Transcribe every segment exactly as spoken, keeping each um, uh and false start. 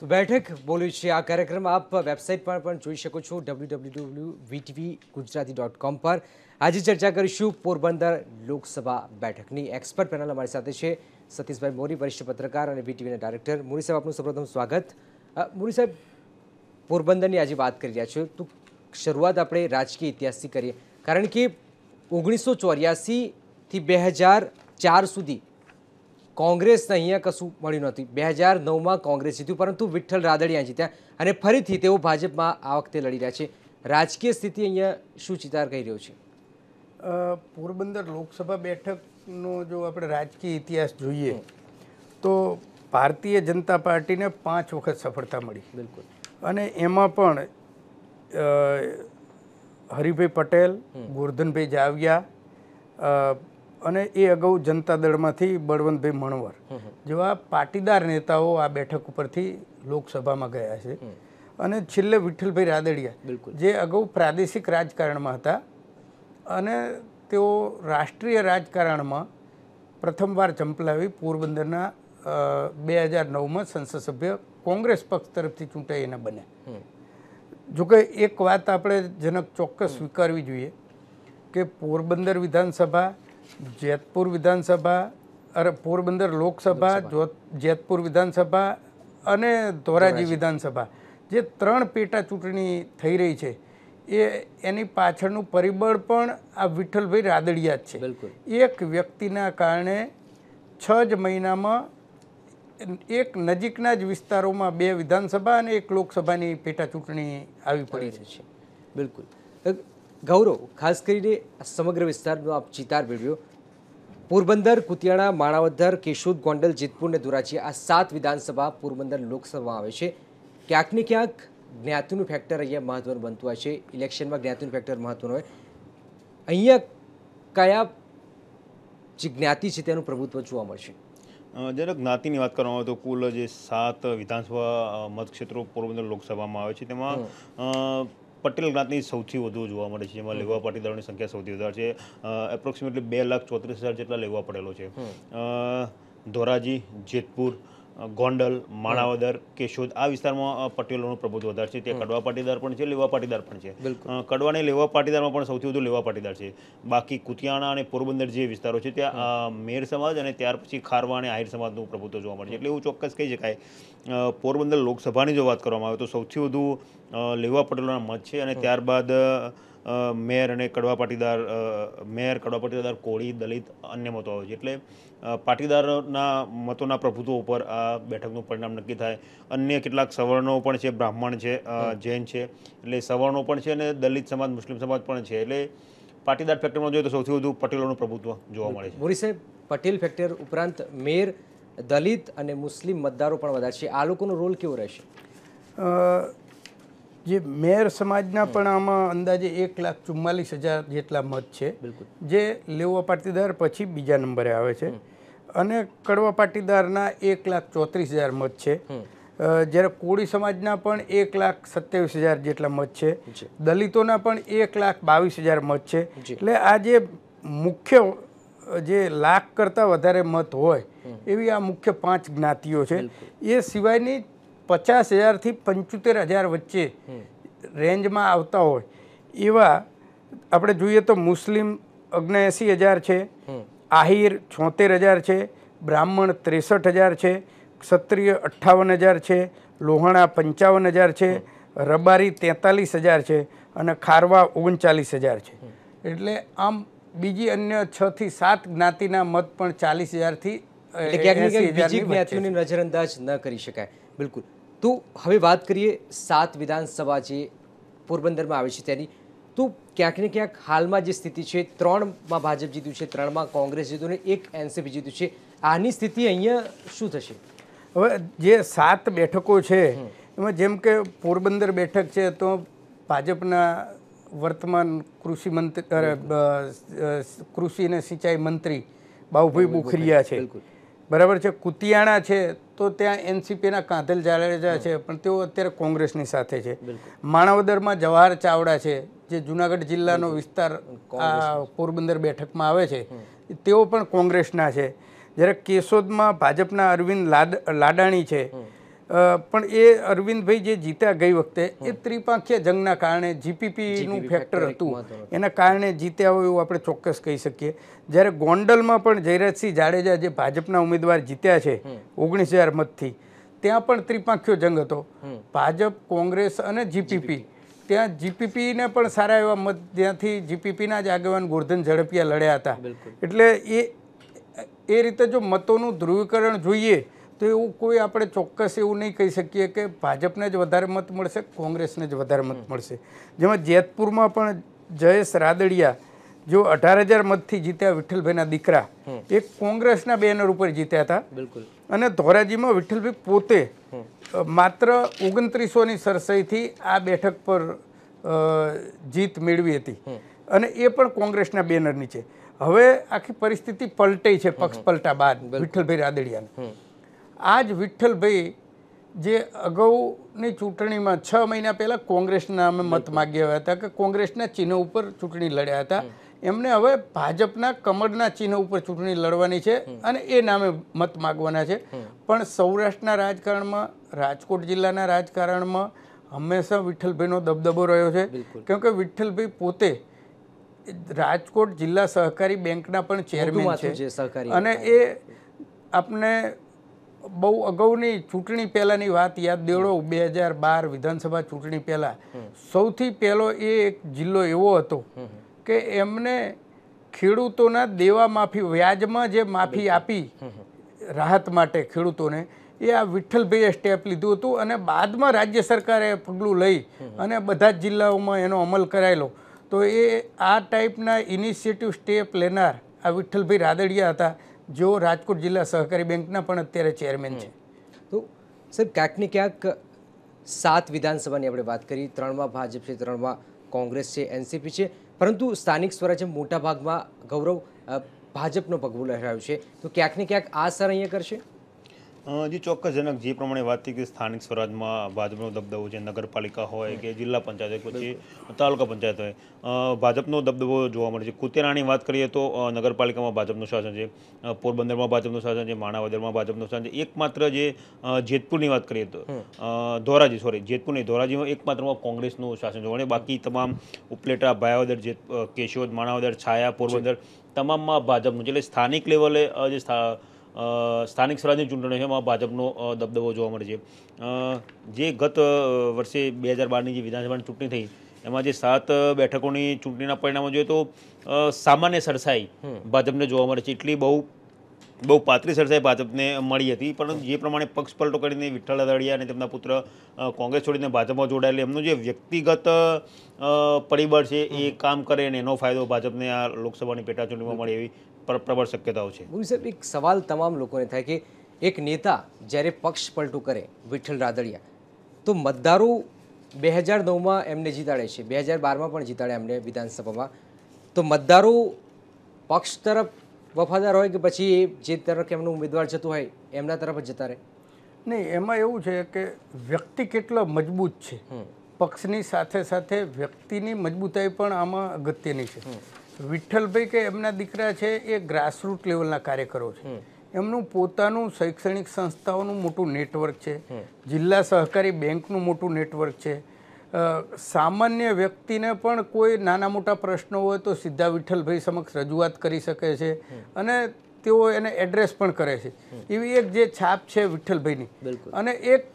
તો બેઠક બોલે છે આ કાર્યક્રમ આપ વેબસાઇટ પર પણ જોઈ શકો છો W W W dot V T V Gujarati dot com પર આજે ચર્ચા કરીશું પોરબંદર લોકસભા બેઠકની એક્સપર્ટ પેનલ અમારી સાથે છે સતીશભાઈ મોરી વરિષ્ઠ પત્રકાર અને વીટીવીના ડાયરેક્ટર મોરી સાહેબ આપનું સૌપ્રથમ સ્વાગત મોરી સાહેબ પોરબંદરની આજે વાત કરી રહ્યા છો તો શરૂઆત આપણે રાજકીય ઇતિહાસથી કરીએ કારણ કે ઓગણીસો ચોર્યાસીથી બે હજાર ચાર સુધી कांग्रेस ने अँ कशु मळ्युं नहोतुं बजार नौ में कांग्रेस जीत्यू परंतु विठ्ठल रादड़िया जीत्या फरीथी तेओ भाजपा आ वखते लड़ी रह्या छे राजकीय स्थिति अहींया शुं चितार करी रह्यो छे पोरबंदर लोकसभा बेठकनो जो आपणे राजकीय इतिहास जोईए तो भारतीय जनता पार्टी ने पांच वखत सफलता मळी बिल्कुल अने एमां पण हरिभाई पटेल गोर्धनभाई जाविया अने ए अगाऊ जनता दळमांथी बळवंतभाई मनवर जेवा पाटीदार नेताओं आ बेठक उपरथी लोकसभामां गया छे अने छेल्ले विठ्ठलभाई रादड़िया जे अगाऊ प्रादेशिक राजकारणमां हता अने तेओ राष्ट्रीय राजकारणमां प्रथमवार चंपलावी पोरबंदरना बे हज़ार नौ में संसद सभ्य कोंग्रेस पक्ष तरफथी चूंटाई एना बन्या जो के एक वात आपणे जनक चोक्कस स्वीकारवी जोईए के पोरबंदर विधानसभा जेतपुर विधानसभा अरे पोरबंदर लोकसभा जो जेतपुर विधानसभा अने धोराजी विधानसभा जे त्रण पेटा चूंटणी थई रही छे ए एनी पाछळनुं परिबळ पण आ विठ्ठलभाई रादड़िया ज छे एक व्यक्तिना कारणे छ ज महीनामां एक नजीकना ज विस्तारोमां बे विधानसभा अने एक लोकसभानी पेटा चूंटणी आवी पड़ी छे बिल्कुल गौरव खास करीने समग्र विस्तारनो आप चितार मेळव्यो पोरबंदर कुतियाणा मानवदर केशोद गोंडल जेतपुर ने धोराजी आ सात विधानसभा पोरबंदर लोकसभा आवे छे क्यांक ने क्यांक ज्ञातिनुं फेक्टर अहींया महत्वनुं बनतुं हशे इलेक्शन में ज्ञातिनुं फेक्टर महत्वनुं होय अहींया कया जे ज्ञाति छे तेनुं प्रभुत्व जोवा मळशे जरा ज्ञाति की बात करें तो कुल जे सात विधानसभा मतक्षेत्रों पोरबंदर लोकसभा में आवे छे तेमां पटेल ज्ञाति सौथी वधु जोवा मळे छे जेमां लेवा पाटीदारोनी संख्या सौथी वधारे छे एप्रोक्सिमेटली बे लाख चौतरीस हज़ार जेटला लेवा पडेलो छे धोराजी जेतपुर गोंडल माणावदर केशोद आ विस्तारमां पटेलोनुं प्रभुत्व वधारे छे त्यां कड़वा पाटीदार पण छे लेवा पाटीदार पण छे कड़वा ने लेवा पाटीदारमां पण सौथी वधु लेवा पाटीदार छे बाकी कुतियाणा अने पोरबंदर जे विस्तारो छे त्यां मेर समाज अने त्यार पछी खारवा अने आहिर समाजनुं प्रभुत्व जोवा मळे छे एटले एवुं चोक्कस कही शकाय पोरबंदर लोकसभानी जो वात करवामां आवे तो सौथी वधु लेवा पटेलोना मत छे अने त्यारबाद मेयर अने कड़वा पाटीदार मेयर कड़वा पाटीदार कोळी दलित अन्य मतो आवे छे एटले पाटीदारोना मतोना प्रभुत्व पर आ बैठकनुं परिणाम नक्की थाय अन्य केटलाक सवर्णो पण छे ब्राह्मण छे जैन छे एटले सवर्णो पण छे अने दलित समाज मुस्लिम समाज पण छे एटले पाटीदार फेक्टरमां जोईए तो सौथी वधु पटेलोनुं प्रभुत्व जोवा मळे छे मोरी साहेब पटेल फेक्टर उपरांत मेयर दलित अने मुस्लिम मतदारो पण वधारे छे आ लोकोनो रोल केवो रहेशे जे मेयर समाजना पण आमां अंदाजे एक लाख चुम्मालीस हज़ार जेटला मत छे जे लेवा पाटीदार पछी बीजा नंबरे आवे छे अने कड़वा पाटीदारना एक लाख चौतरीस हज़ार मत छे ज्यारे कोळी समाजना पण एक लाख सत्यावीस हज़ार जेटला मत छे दलितोना पण एक लाख बावीस हज़ार मत छे एटले आ जे मुख्य जे लाख करता वधारे मत होय एवी आ मुख्य पांच ज्ञातिओ छे ए सिवायनी पचास हज़ार थी पंचोतेर हज़ार वच्चे रेंज में आता हो एवा आपणे जोईए तो मुस्लिम ओगणएंसी हज़ार है आहिर छोतेर हज़ार है ब्राह्मण त्रेसठ हज़ार है क्षत्रिय अठावन हज़ार है लोहाणा पंचावन हज़ार है रबारी तेतालीस हज़ार है और खारवा ओगणचालीस हज़ार है एटले आम बीजी अन्य छ थी सात ज्ञातिना मत पण चालीस हज़ार थी बीजी ज्ञातिओने नजरअंदाज न करी शकाय बिल्कुल तो हवे बात करिए सात विधानसभा जे पोरबंदर में आवे छे तेनी तो क्यांक ने क्यांक हाल में जे स्थिति छे त्रण में भाजप जीत्युं छे त्रण में कांग्रेस जीत्युं ने एक एनसीपी जीत्युं छे आनी स्थिति अहींया शुं थशे हवे जे सात बेठको छे एमां जेम के पोरबंदर बेठक छे तो भाजपना वर्तमान कृषि मंत्री कृषि अने सिंचाई मंत्री बाबूभाई बोखिरिया छे बराबर है कुतियाणा है तो त्या एनसीपी कांधेल जाडेजा है अत्यारे कांग्रेस नी साथे छे मानवदर में जवाहर चावड़ा है जो जूनागढ़ जिला विस्तार पोरबंदर बैठक में आवे छे तेओ पण कांग्रेसना है जरा केशोद में भाजपा अरविंद लाड लाडाणी है पण ए अरविंदभाई जे जीत्या गई वखते ए त्रिपांखीय जंगना कारणे जीपीपी नु फैक्टर हतुं एना कारणे जीत्या होय एवुं आपणे चोक्कस कही सकीए। ज्यारे गोंडलमां पण जयराजसिंह जाडेजा जे भाजपना उमेदवार जीत्या छे ओगणीस हज़ार मतथी त्यां पण त्रिपांखीय जंग हतो भाजप कोंग्रेस अने जीपीपी। त्या जीपीपी ने पण सारा एवा मत त्यांथी जीपीपीना ज आगेवान गोर्धन झड़पिया लड्या हता एटले ए ए रीते जो मतोनुं ध्रुवीकरण जोईए तो एवं कोई आपणे चोक्कस एवं नहीं कही सकीए कि भाजपने ज वधारे मत मळशे कोंग्रेसने ज वधारे मत मळशे। जेमां जेतपुरमां पण जयेश रादड़िया जो अठार हज़ार मतथी जीत्या विठ्ठलभाईना दीकरा एक कोंग्रेसना बेनर उपर जीत्या हता अने धोराजीमां विठ्ठलभाई पोते मात्र ओगणत्रीसो नी सरसाईथी आ बेठक पर जीत मेळवी हती अने ए पण कोंग्रेसना बेनर नीचे। हवे आखी परिस्थिति पलटाई छे पक्ष पलटा बाद विठ्ठलभाई रादड़ियाने। आज विठ्ठलभाई जे अगाऊनी चूंटणी में छ महीना पहला कोंग्रेसना मत मांग्या था कि कोंग्रेसना चिन्ह पर चूंटणी लड्या था एमने हवे भाजपना कमळना चिन्ह पर चूंटणी लड़वानी छे अने ए नामे मत मांगवाना छे। पण सौराष्ट्रना राजकारणमां राजकोट जिल्लाना राजकारणमां हमेशा विठ्ठलभाईनो दबदबो रह्यो छे क्योंकि विठ्ठलभाई पोते राजकोट जिल्ला सहकारी बेंकना पण चेरमेन छे अने ए आपने बहु अगाऊनी चूंटणी पहेलानी वात याद देवड़ो बे हज़ार बार विधानसभा चूंटणी पहेला सौथी पहेलो ए एक जिल्लो एवो हतो के एमने खेडूतोना देवा माफी व्याजमां जे माफी आपी राहत माटे खेडूतोने ए आ विठ्ठलभाईए स्टेप लीधुं हतुं अने बादमां राज्य सरकारे पगલું लई अने बधा ज जिल्लाओमां एनो अमल करायेलो। तो ए आ टाइपना इनिशिएटिव स्टेप लेनार आ विठ्ठलभाई रादड़िया हता जो राजकोट जिला सहकारी बेंकना पण अत्यारे चेरमेन छे। तो साहेब क्यांकने क्यांक सात विधानसभानी आपणे वात करी त्रणमां भाजप छे त्रणमां कोंग्रेस छे एनसीपी छे परंतु स्थानिक स्वराज्य मोटा भाग में गौरव भाजपनो पगवो लहरायो छे तो क्यांकने क्यांक आ असर अहींया करशे। जी चौक्कसजनक जी प्रमाणे बात थी कि स्थानिक स्वराज में भाजपनो दबदबो छे नगरपालिका होय के जिला पंचायत होय के तालुका पंचायत होय भाजपनो दबदबो जोवा मळे छे। कुतियाणानी वात करीए तो नगरपालिका में भाजपनुं शासन छे पोरबंदर में भाजपनुं शासन छे मानवदर में भाजपनुं शासन छे एकमात्र जे जेतपुरनी वात करीए तो धोराजी सॉरी जेतपुर नहीं धोराजी में एकमात्र कोंग्रेसनुं शासन जोवा मळे बाकी तमाम उपलेटा भायावदर जेत केशोद मानवदर छाया पोरबंदर तमाम में भाजपनुं छे। एटले स्थानिक लेवले जे स्थानिक स्वराज्य चूंटणी में भाजपनो दबदबो जोवा मळे छे। जे गत वर्षे बे हज़ार बार की विधानसभा चूंटणी थी एमां जे सात बेठकोनी चूंटणीना परिणामो जोईए तो सामान्य सरसाई भाजपने जोवा मळे छे एटली बहु बहु पातळी सरसाई भाजपने मळी हती। परंतु जे प्रमाणे पक्षपलटो करीने विठ्ठल रादड़िया अने तेमना पुत्र कोंग्रेस छोड़ीने भाजपमां जोडायेले एमनो जे व्यक्तिगत परिबळ छे ए काम करे अने एनो फायदो भाजपने आ लोकसभानी पेटा चूंटणीमां मळे एवी प्रबल शक्यताओं छे। मोदी साहब एक सवाल तमाम लोगों ने था कि एक नेता जयरे पक्ष पलटू करे विठ्ठल रादड़िया तो मतदारों बे हज़ार नौ में एमने जीताड़े छे बे हज़ार बार में पण जीताड़े एमने विधानसभा में तो मतदारों पक्ष तरफ वफादार होय के पछी जे तरफ एमनो उम्मीदवार जतो होय एमना तरफ जता रहे नहीं एमां एवुं छे के व्यक्ति केटलो मजबूत छे पक्षनी साथे साथे व्यक्तिनी मजबूताई पण आमां अगत्यनी छे। विठ्ठलभाई के एमना दीकरा छे ए ग्रासरूट लेवलना कार्यकरो छे एमनुं पोतानुं शैक्षणिक संस्थाओनुं मोटुं नेटवर्क छे जिल्ला सहकारी बेंकनुं मोटुं नेटवर्क छे। सामान्य व्यक्तिने पण कोई नाना मोटा प्रश्नो होय तो सीधा विठ्ठलभाई समक्ष रजूआत करी शके छे अने तेओ एने एड्रेस पण करे छे। एवी एक जे छाप छे विठ्ठलभाईनी अने एक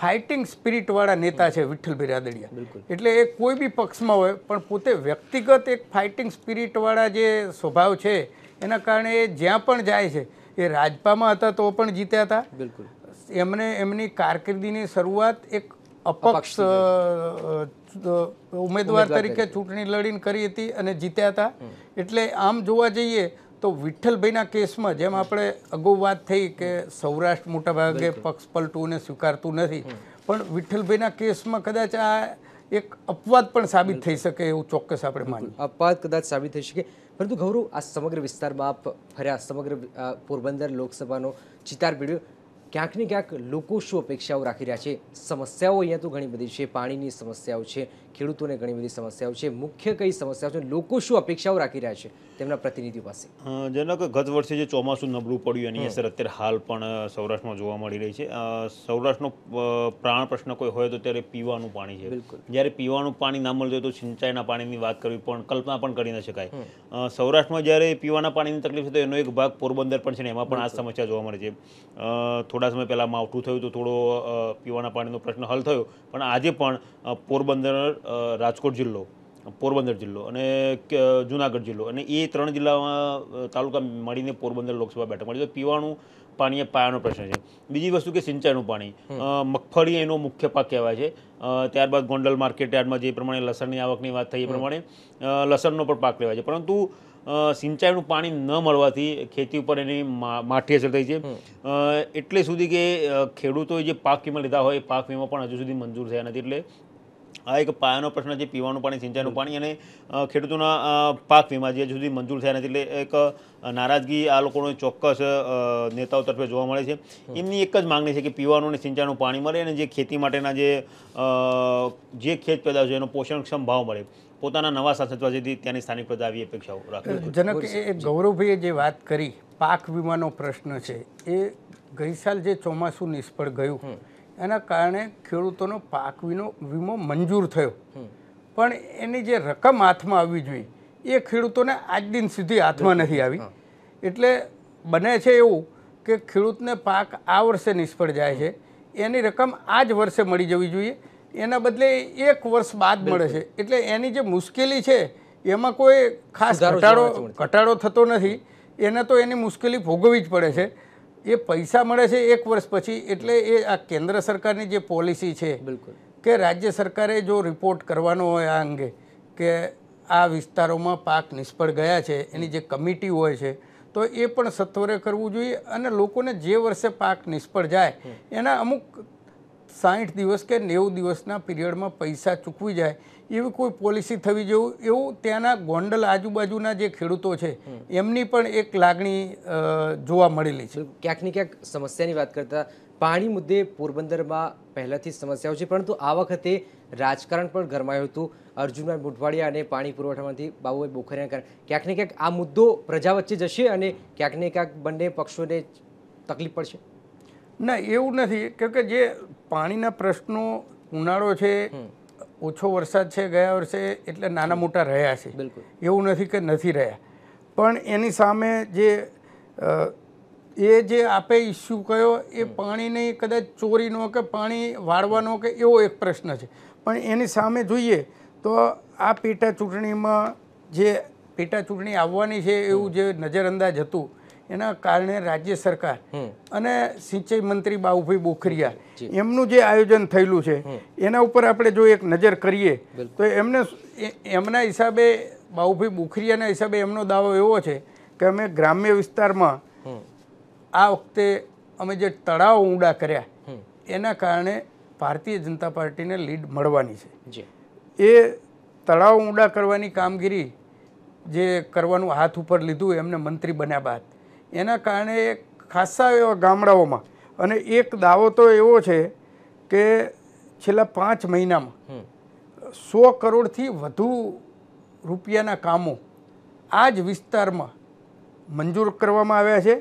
फाइटिंग स्पिरिट वाला नेता है विठ्ठलभाई रादड़िया एटले ए कोई भी पक्ष में होय पण पोते व्यक्तिगत एक फाइटिंग स्पिरिट वाला जे स्वभाव है एना कारण ए ज्यां पण जाय छे ए राजपा में हता तो पण जीत्या था बिल्कुल एमने एमनी कारकिर्दीनी शरूआत एक अपक्ष उम्मीदवार तरीके चूंटणी लड़ीने करी हती अने जीत्या था। एटले आम जोवा जोईए तो विठ्ठलभाईना केसमां जेम आपणे अगाऊ वात थई के सौराष्ट्र मोटा भागे पक्ष पलटूने स्वीकारतुं नथी पण विठ्ठलभाईना केसमां कदाच आ एक अपवाद पण साबित थई शके एवुं चोक्कस आपणे मानीए अपवाद कदाच साबित थई शके। परंतु गौरव आ समग्र विस्तारमां आप फर्या समग्र पोरबंदर लोकसभानो चितार पीड्यो क्यांक ने क्यांक लोको शुं अपेक्षाओ राखी रह्या छे समस्याओ अहींया तो घणी बधी छे पाणीनी समस्याओ छे ખેડૂતોને ઘણી બધી સમસ્યાઓ છે, મુખ્ય કઈ સમસ્યાઓ છે, લોકો શું અપેક્ષાઓ રાખી રહ્યા છે તેમના પ્રતિનિધિઓ પાસે? જેના કે ગત વર્ષે જે ચોમાસું નબળું પડ્યું એની અસર અત્યારે હાલ પણ સૌરાષ્ટ્રમાં જોવા મળી રહી છે. સૌરાષ્ટ્રનો પ્રાણ પ્રશ્ન કોઈ હોય તો ત્યારે પીવાનું પાણી છે. જ્યારે પીવાનું પાણી ના મળતું હોય તો સિંચાઈના પાણીની વાત કરવી પણ કલ્પના પણ કરી ન શકાય. સૌરાષ્ટ્રમાં જ્યારે પીવાના પાણીની તકલીફ છે તો એનો એક ભાગ પોરબંદર પણ છે ને એમાં પણ આ સમસ્યા જોવા મળે છે. થોડા સમય પહેલાં માવઠું થયું તો થોડો પીવાના પાણીનો પ્રશ્ન હલ થયો, પણ આજે પણ પોરબંદર, રાજકોટ જિલ્લો, પોરબંદર જિલ્લો અને જુનાગઢ જિલ્લો અને એ ત્રણ જિલ્લામાં તાલુકા મળીને પોરબંદર લોકસભા બેઠક મળી તો પીવાનું પાણી એ પાયાનો પ્રશ્ન છે. બીજી વસ્તુ કે સિંચાઈનું પાણી, મગફળી એનો મુખ્ય પાક કહેવાય છે. ત્યારબાદ ગોંડલ માર્કેટ યાર્ડમાં જે પ્રમાણે લસણની આવકની વાત થઈ એ પ્રમાણે લસણનો પણ પાક લેવાય છે, પરંતુ સિંચાઈનું પાણી ન મળવાથી ખેતી ઉપર એની માઠી અસર થઈ છે. એટલે સુધી કે ખેડૂતોએ જે પાક વીમા લીધા હોય એ પાક વીમા પણ હજુ સુધી મંજૂર થયા નથી. એટલે આ એક પાયાનો પ્રશ્ન છે, પીવાનું પાણી, સિંચાઈનું પાણી અને ખેડૂતોના પાક વીમા જે હજુ સુધી મંજૂર થયા નથી. એટલે એક નારાજગી આ લોકોનો ચોક્કસ નેતાઓ તરફે જોવા મળે છે. એમની એક જ માગણી છે કે પીવાનું અને સિંચાઈનું પાણી મળે અને જે ખેતી માટેના જે જે ખેત પેદાશ છે એનો પોષણક્ષમ ભાવ મળે. પોતાના નવા સાંસદવા જેથી ત્યાંની સ્થાનિક પ્રજા આવી અપેક્ષાઓ રાખે. જનક, એ ગૌરવભાઈએ જે વાત કરી પાક વીમાનો પ્રશ્ન છે, એ ગઈ સાલ જે ચોમાસું નિષ્ફળ ગયું એના કારણે ખેડૂતોનો પાક વીમો વીમો મંજૂર થયો, પણ એની જે રકમ હાથમાં આવવી જોઈએ એ ખેડૂતોને આજ દિન સુધી હાથમાં નથી આવી. એટલે બને છે એવું કે ખેડૂતને પાક આ વર્ષે નિષ્ફળ જાય છે, એની રકમ આ જ વર્ષે મળી જવી જોઈએ, એના બદલે એક વર્ષ બાદ મળે છે. એટલે એની જે મુશ્કેલી છે એમાં કોઈ ખાસ ઘટાડો ઘટાડો થતો નથી, એને તો એની મુશ્કેલી ભોગવવી જ પડે છે. એ પૈસા મળે છે એક વર્ષ પછી. એટલે એ આ કેન્દ્ર સરકારની જે પોલિસી છે કે રાજ્ય સરકારે જો રિપોર્ટ કરવાનો હોય આ અંગે કે આ વિસ્તારોમાં પાક નિષ્ફળ ગયા છે, એની જે કમિટી હોય છે તો એ પણ સત્વરે કરવું જોઈએ અને લોકોને જે વર્ષે પાક નિષ્ફળ જાય એના અમુક સાઠ દિવસ કે નેવું દિવસના પીરિયડમાં પૈસા ચૂકવી જાય એવી કોઈ પોલિસી થવી જેવું એવું ત્યાંના ગોંડલ આજુબાજુના જે ખેડૂતો છે એમની પણ એક લાગણી જોવા મળેલી છે. ક્યાંક ને ક્યાંક સમસ્યાની વાત કરતા પાણી મુદ્દે પોરબંદરમાં પહેલાંથી સમસ્યાઓ છે, પરંતુ આ વખતે રાજકારણ પણ ગરમાયું હતું. અર્જુનભાઈ મોઢવાડિયા અને પાણી પુરવઠામાંથી બાબુભાઈ બોખરિયાને કારણે ક્યાંક ને ક્યાંક આ મુદ્દો પ્રજા વચ્ચે જશે અને ક્યાંક ને ક્યાંક બંને પક્ષોને તકલીફ પડશે. ના, એવું નથી, કેમકે જે પાણીના પ્રશ્નો ઉનાળો છે, ઓછો વરસાદ છે ગયા વર્ષે, એટલે નાના મોટા રહ્યા છે. એવું નથી કે નથી રહ્યા, પણ એની સામે જે એ જે આપે ઇસ્યુ કયો એ પાણીની કદાચ ચોરીનો કે પાણી વાળવાનો કે એવો એક પ્રશ્ન છે, પણ એની સામે જોઈએ તો આ પેટા ચૂંટણીમાં જે પેટા ચૂંટણી આવવાની છે એવું જે નજરઅંદાજ હતું એના કારણે રાજ્ય સરકાર અને સિંચાઈ મંત્રી બાબુભાઈ બોખરિયા એમનું જે આયોજન થયેલું છે એના ઉપર આપણે જો એક નજર કરીએ તો એમને એમના હિસાબે, બાબુભાઈ બોખરિયાના હિસાબે એમનો દાવો એવો છે કે અમે ગ્રામ્ય વિસ્તારમાં આ વખતે અમે જે તળાવ ઊંડા કર્યા એના કારણે ભારતીય જનતા પાર્ટીને લીડ મળવાની છે. એ તળાવ ઊંડા કરવાની કામગીરી જે કરવાનું હાથ ઉપર લીધું એમને મંત્રી બન્યા બાદ એના કારણે ખાસા એવા ગામડાઓમાં, અને એક દાવો તો એવો છે કે છેલ્લા પાંચ મહિનામાં સો કરોડથી વધુ રૂપિયાના કામો આ જ વિસ્તારમાં મંજૂર કરવામાં આવ્યા છે.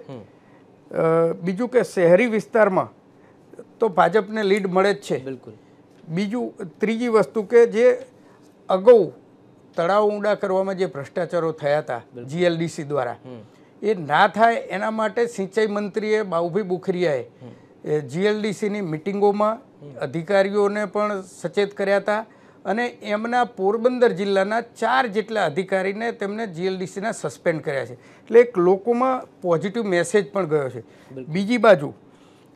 બીજું કે શહેરી વિસ્તારમાં તો ભાજપને લીડ મળે જ છે. બિલકુલ. બીજું, ત્રીજી વસ્તુ કે જે અગાઉ તળાવ ઊંડા કરવામાં જે ભ્રષ્ટાચારો થયા હતા જીએલડીસી દ્વારા એ ના થાય એના માટે સિંચાઈ મંત્રીએ, બાબુભાઈ બોખરિયાએ જીએલડીસીની મિટિંગોમાં અધિકારીઓને પણ સચેત કર્યા હતા અને એમના પોરબંદર જિલ્લાના ચાર જેટલા અધિકારીને તેમણે જીએલડીસીના સસ્પેન્ડ કર્યા છે. એટલે એક લોકોમાં પોઝિટિવ મેસેજ પણ ગયો છે. બીજી બાજુ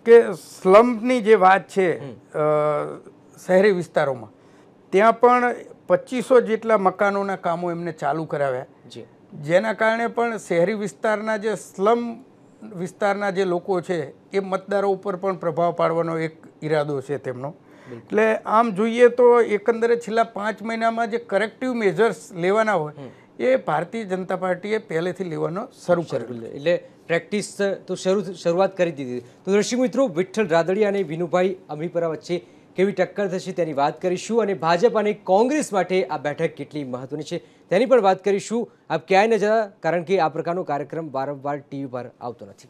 કે સ્લમ્પની જે વાત છે શહેરી વિસ્તારોમાં, ત્યાં પણ પચીસો જેટલા મકાનોના કામો એમને ચાલુ કરાવ્યા જેના કારણે પણ શહેરી વિસ્તારના જે સ્લમ વિસ્તારના જે લોકો છે એ મતદારો ઉપર પણ પ્રભાવ પાડવાનો એક ઈરાદો છે તેમનો. એટલે આમ જોઈએ તો એકંદરે છેલ્લા પાંચ મહિનામાં જે કરેક્ટિવ મેજર્સ લેવાના હોય એ ભારતીય જનતા પાર્ટીએ પહેલેથી લેવાનો શરૂ કર્યો, એટલે પ્રેક્ટિસ તો શરૂ શરૂઆત કરી દીધી. તો દર્શક મિત્રો, વિઠ્ઠલ રાદડિયા અને વિનુભાઈ અમીપરા વચ્ચે केवी टक्कर थशे तेनी वात करीशुं अने भाजप अने कोंग्रेस माटे आ बेठक केटली महत्वनी छे तेनी पण वात करीशुं। आप क्यांय न जता कारण के आ प्रकारनो कार्यक्रम वारंवार टीवी पर आवतो नथी।